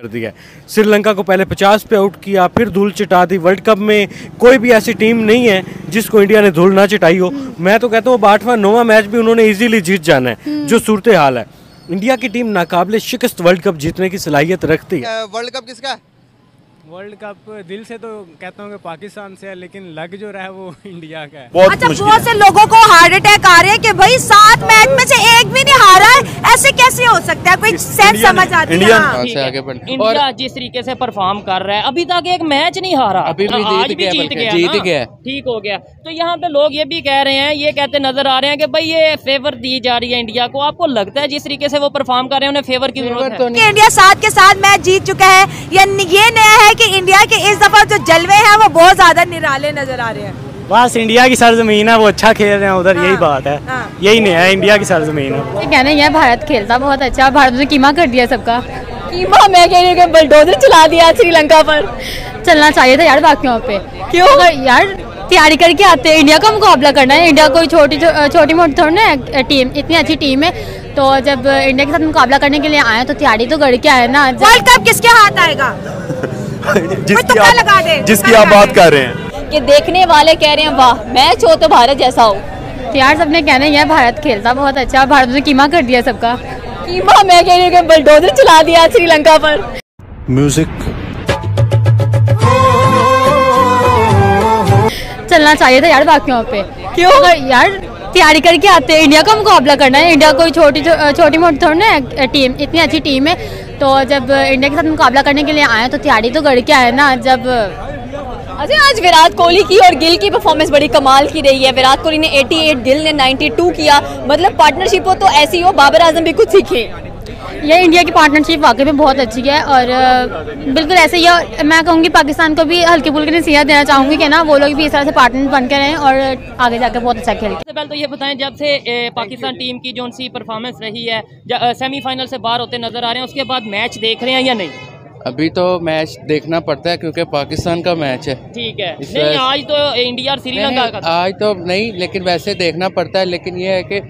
कर दिया। श्रीलंका को पहले 50 पे आउट किया, फिर धूल चिटा दी। वर्ल्ड कप में कोई भी ऐसी टीम नहीं है जिसको इंडिया ने धूल ना चिटाई हो। मैं तो कहता हूँ अब 8वां 9वां मैच भी उन्होंने इजीली जीत जाना है। जो सूरत हाल है, इंडिया की टीम नाकाबिले शिकस्त वर्ल्ड कप जीतने की सलाहियत रखती है। वर्ल्ड कप किसका? वर्ल्ड कप दिल से तो कहता हूँ कि पाकिस्तान से है, लेकिन लग जो रहा है वो इंडिया का है। बहुत से लोगों को हार्ट अटैक आ रहे हैं कि भाई 7 मैच में से एक भी नहीं हारा है, ऐसे कैसे हो सकता है? कोई सेंस समझ आती है? इंडिया जिस तरीके से परफॉर्म कर रहा है, अभी तक एक मैच नहीं हारा, अभी आज भी जीत गया, ठीक हो गया। तो यहाँ पे लोग ये भी कह रहे हैं, ये कहते नजर आ रहे हैं कि भाई ये फेवर दी जा रही है इंडिया को। आपको लगता है जिस तरीके से वो परफॉर्म कर रहे हैं उन्हें फेवर की जरूरत है? इंडिया 7 के 7 मैच जीत चुका है, ये नया है कि इंडिया के इस दफा जो जलवे हैं वो बहुत ज्यादा निराले नजर आ रहे हैं। बस इंडिया की सरजमीन है, वो अच्छा खेल रहे हैं उधर, यही बात है। यही नहीं है, इंडिया की सरजमीन है। कहना है भारत खेलता बहुत अच्छा, भारत ने कीमा कर दिया सबका। कीमा मैं कह रही हूँ, बलडोजर चला दिया श्रीलंका पर। चलना चाहिए था यार बाकियों पे, क्यों यार? तैयारी करके आते हैं, इंडिया का मुकाबला करना है। इंडिया कोई छोटी मोटी थोड़ी ना टीम, इतनी अच्छी टीम है। तो जब इंडिया के साथ मुकाबला करने के लिए आए तो तैयारी तो करके आए ना। वर्ल्ड कप किसके हाथ आएगा? जिसकी आप बात कर रहे हैं कि देखने वाले कह रहे हैं वाह मैच हो तो भारत जैसा हो। तो यार सबने कहना है भारत खेलता बहुत अच्छा, भारत ने कीमा कर दिया सबका। कीमा मैं कह रही हूँ, बलडोजर चला दिया श्रीलंका पर। म्यूजिक चलना चाहिए था यार बाकियों पे, क्यों यार? तैयारी करके आते हैं, इंडिया का मुकाबला करना है। इंडिया कोई छोटी मोटी थोड़ी ना टीम, इतनी अच्छी टीम है। तो जब इंडिया के साथ मुकाबला करने के लिए आए तो तैयारी तो करके आए ना। जब अच्छा, आज विराट कोहली की और गिल की परफॉर्मेंस बड़ी कमाल की रही है। विराट कोहली ने 88, गिल ने 92 किया। मतलब पार्टनरशिप हो तो ऐसी हो, बाबर आजम भी कुछ सीखे। यह इंडिया की पार्टनरशिप वाकई में बहुत अच्छी है और बिल्कुल ऐसे ही। और मैं कहूँगी पाकिस्तान को भी हल्के फुल्के नसीहत देना चाहूँगी कि ना वो लोग भी इस तरह से पार्टनर बनकर रहें और आगे जाकर बहुत अच्छा खेलें। सबसे पहले तो ये बताएं, जब से पाकिस्तान टीम की जो उनकी परफॉर्मेंस रही है, सेमीफाइनल से बाहर होते नजर आ रहे हैं, उसके बाद मैच देख रहे हैं या नहीं? अभी तो मैच देखना पड़ता है क्योंकि पाकिस्तान का मैच है। ठीक है, नहीं आज तो इंडिया और श्रीलंका का, आज तो नहीं, लेकिन वैसे देखना पड़ता है। लेकिन ये है कि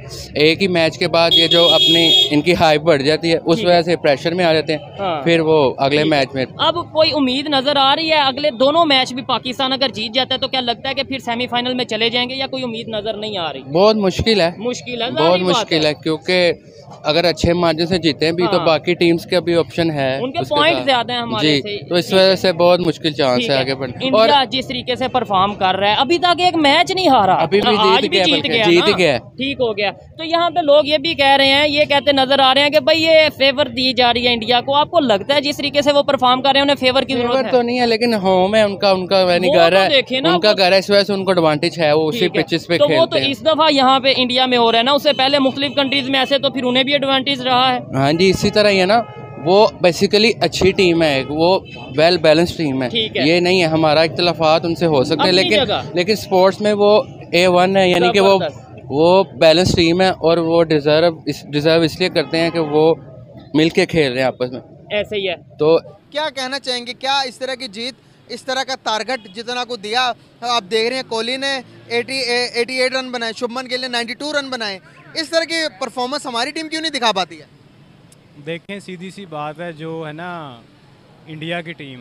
एक ही मैच के बाद ये जो अपनी इनकी हाइप बढ़ जाती है, उस वजह से प्रेशर में आ जाते हैं। हाँ। फिर वो अगले मैच में अब कोई उम्मीद नजर आ रही है? अगले दोनों मैच भी पाकिस्तान अगर जीत जाता है तो क्या लगता है कि फिर सेमीफाइनल में चले जाएंगे या कोई उम्मीद नजर नहीं आ रही? बहुत मुश्किल है, बहुत मुश्किल है, क्योंकि अगर अच्छे मार्जिन से जीते भी तो बाकी टीम्स के भी ऑप्शन है, उनके पॉइंट है हमारे जी, तो इस वजह से बहुत मुश्किल चांस है आगे बढ़ने। इंडिया जिस तरीके से परफॉर्म कर रहा है, अभी तक एक मैच नहीं हारा, अभी भी आज भी जीत गया, ठीक हो गया। तो यहाँ पे लोग ये भी कह रहे हैं, ये कहते नजर आ रहे हैं कि भाई ये फेवर दी जा रही है इंडिया को। आपको लगता है जिस तरीके से वो परफॉर्म कर रहे हैं उन्हें फेवर की जरूरत तो नहीं है? लेकिन होम है उनका, उनका घर है, उनका घर है, इस वजह से उनको एडवांटेज है, वो उसी पिचेस पे खेलते हैं। तो इस दफा यहाँ पे इंडिया में हो रहा है ना, उससे पहले मुख्तलिफ कंट्रीज में ऐसे, तो फिर उन्हें भी एडवांटेज रहा है। हाँ जी, इसी तरह ही है ना, वो बेसिकली अच्छी टीम है, वो वेल बैलेंस टीम है। ये नहीं है, हमारा इख्तलाफात उनसे हो सकते हैं, लेकिन स्पोर्ट्स में वो A1 है, यानी कि वो बैलेंस टीम है और वो डिजर्व इसलिए करते हैं कि वो मिलके खेल रहे हैं आपस में, ऐसे ही है। तो क्या कहना चाहेंगे, क्या इस तरह की जीत, इस तरह का टारगेट जितना को दिया, आप देख रहे हैं कोहली ने 88 रन बनाए, शुभमन गिल ने 92 रन बनाए, इस तरह की परफॉर्मेंस हमारी टीम क्यों नहीं दिखा पाती है? देखें, सीधी सी बात है, जो है ना इंडिया की टीम,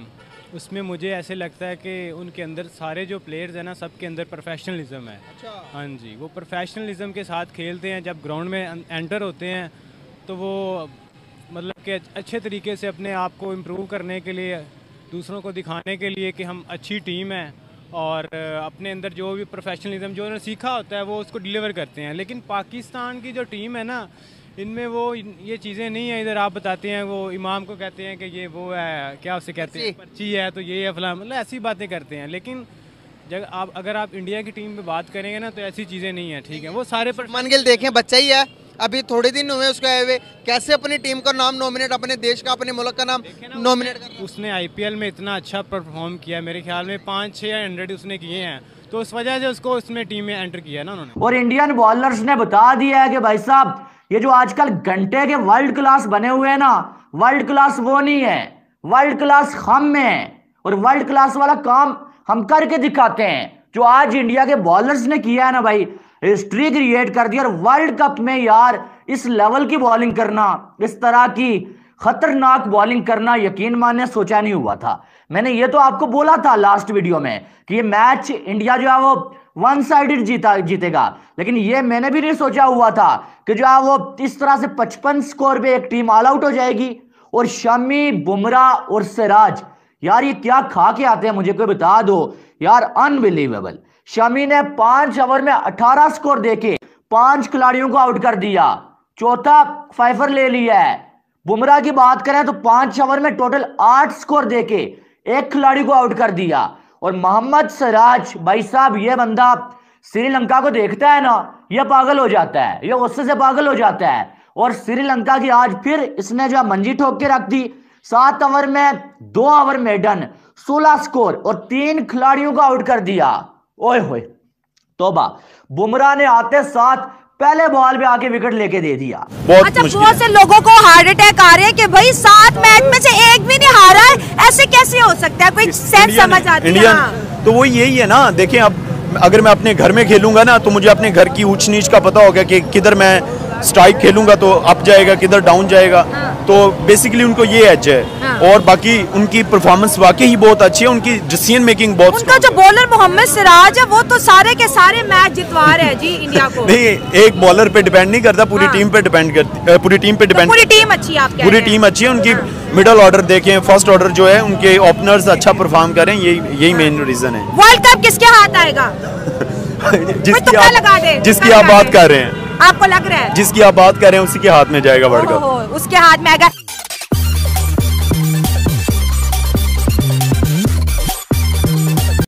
उसमें मुझे ऐसे लगता है कि उनके अंदर सारे जो प्लेयर्स हैं ना, सबके अंदर प्रोफेशनलिज्म है। अच्छा। हाँ जी, वो प्रोफेशनलिज्म के साथ खेलते हैं, जब ग्राउंड में एंटर होते हैं तो वो मतलब कि अच्छे तरीके से अपने आप को इम्प्रूव करने के लिए, दूसरों को दिखाने के लिए कि हम अच्छी टीम हैं, और अपने अंदर जो भी प्रोफेशनलिज्म जो उन्होंने सीखा होता है वो उसको डिलीवर करते हैं। लेकिन पाकिस्तान की जो टीम है ना, इनमें वो ये चीज़ें नहीं है। इधर आप बताते हैं, वो इमाम को कहते हैं कि ये वो है, क्या उसे कहते हैं, पर्ची है तो ये है फला, मतलब ऐसी बातें करते हैं। लेकिन जब आप, अगर आप इंडिया की टीम पे बात करेंगे ना, तो ऐसी चीज़ें नहीं है, ठीक है। वो सारे शुभमन गिल देखें, बच्चा ही है, अभी थोड़े दिन हुए उसको आए हुए, कैसे अपनी टीम का नाम नॉमिनेट, अपने देश का, अपने मुल्क का नाम नॉमिनेट। उसने IPL में इतना अच्छा परफॉर्म किया, मेरे ख्याल में 5-6 हंड्रेड उसने किए हैं, तो उस वजह से उसको उसमें टीम में एंटर किया ना उन्होंने। और इंडियन बॉलर्स ने बता दिया है कि भाई साहब, ये जो आजकल घंटे के वर्ल्ड क्लास बने हुए हैं ना, वर्ल्ड क्लास वो नहीं है, वर्ल्ड क्लास हम में है, और वर्ल्ड क्लास वाला काम हम करके दिखाते हैं। जो आज इंडिया के बॉलर्स ने किया है ना भाई, हिस्ट्री क्रिएट कर दी। और वर्ल्ड कप में यार इस लेवल की बॉलिंग करना, इस तरह की खतरनाक बॉलिंग करना यकीन माने सोचा नहीं हुआ था। मैंने ये तो आपको बोला था लास्ट वीडियो में कि ये मैच इंडिया जो है वो वन साइडेड जीतेगा, लेकिन ये मैंने भी नहीं सोचा हुआ था कि जो है वो इस तरह से 55 स्कोर पे एक टीम ऑल आउट हो जाएगी और शमी, बुमराह और सिराज, यार ये क्या खा के आते हैं मुझे कोई बता दो यार। अनबिलीवेबल। शमी ने 5 ओवर में 18 स्कोर देके 5 खिलाड़ियों को आउट कर दिया, चौथा फाइफर ले लिया है। बुमराह की बात करें तो 5 ओवर में टोटल 8 स्कोर देके 1 खिलाड़ी को आउट कर दिया। और मोहम्मद सिराज भाई साहब, ये बंदा श्रीलंका को देखता है ना, ये पागल हो जाता है, ये गुस्से से पागल हो जाता है। और श्रीलंका की आज फिर इसने जो मंजी ठोक के रख दी। 7 ओवर में 2 ओवर में डन, 16 स्कोर और 3 खिलाड़ियों को आउट कर दिया। ओए होए तोबा। बुमराह ने आते साथ पहले बॉल पे आके विकेट लेके दे दिया। अच्छा, बहुत से लोगों को हार्ट अटैक आ रहे हैं कि भाई 7 मैच में से एक भी नहीं हारा है, ऐसे कैसे हो सकता है? कोई सेंस समझ आती है? तो वो यही है ना, देखें अब अगर मैं अपने घर में खेलूंगा ना तो मुझे अपने घर की ऊंच नीच का पता होगा कि किधर मैं स्ट्राइक खेलूंगा तो अप जाएगा, किधर डाउन जाएगा। तो बेसिकली उनको ये एज है। और बाकी उनकी परफॉर्मेंस वाकई ही बहुत अच्छी है, उनकी डिसीजन मेकिंग बहुत। उनका जो बॉलर मोहम्मद सिराज है वो तो सारे के सारे मैच जितवा रहे हैं जी इंडिया को। नहीं, एक बॉलर पे डिपेंड नहीं करता, पूरी टीम पे डिपेंड करती, पूरी टीम पे डिपेंड। पूरी टीम अच्छी है, पूरी टीम अच्छी है। उनकी मिडल ऑर्डर देखें, फर्स्ट ऑर्डर जो है, उनके ओपनर्स अच्छा परफॉर्म करें, यही मेन रीजन है। वर्ल्ड कप किसके हाथ आएगा? जिसकी आप बात कर रहे हैं, आपको लग रहा है जिसकी आप बात कर रहे हैं उसी के हाथ में जाएगा वर्ल्ड कप, उसके हाथ में आएगा।